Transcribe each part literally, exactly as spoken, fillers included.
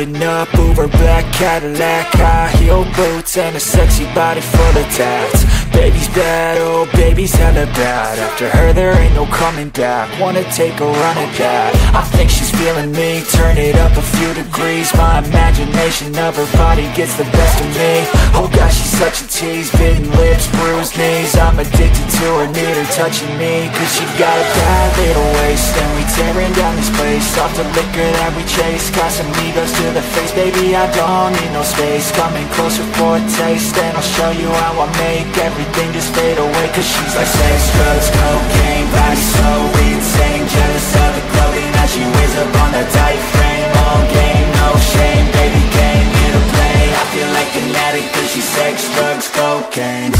Loading up, Uber black Cadillac, high heel boots and a sexy body full of tats. Baby's bad, oh baby's hella bad. After her there ain't no coming back, wanna take a run at that. I think she's feeling me, turn it up a few degrees. My imagination of her body gets the best of me. Oh gosh, she's such a tease, bitten lips, bruised knees. I'm addicted to her, need her touching me. Cause she got a bad little waist, and we tearing down this place. Off the liquor that we chase, got some egos to the face. Baby, I don't need no space, coming closer for a taste. And I'll show you how I make everything just fade away. Cause she's like sex, drugs, cocaine, body so insane. Jealous of the clothing that she wears up on that tight frame. All game, no shame, baby came here to play. I feel like an addict cause she's sex, drugs, cocaine.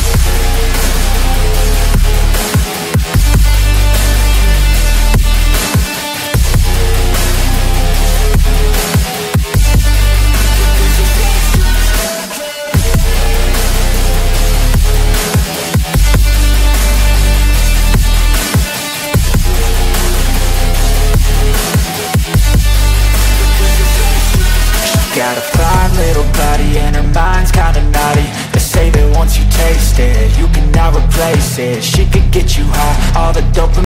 Got a fine little body and her mind's kinda naughty. They say that once you taste it, you cannot replace it. She could get you high, all the dopamine.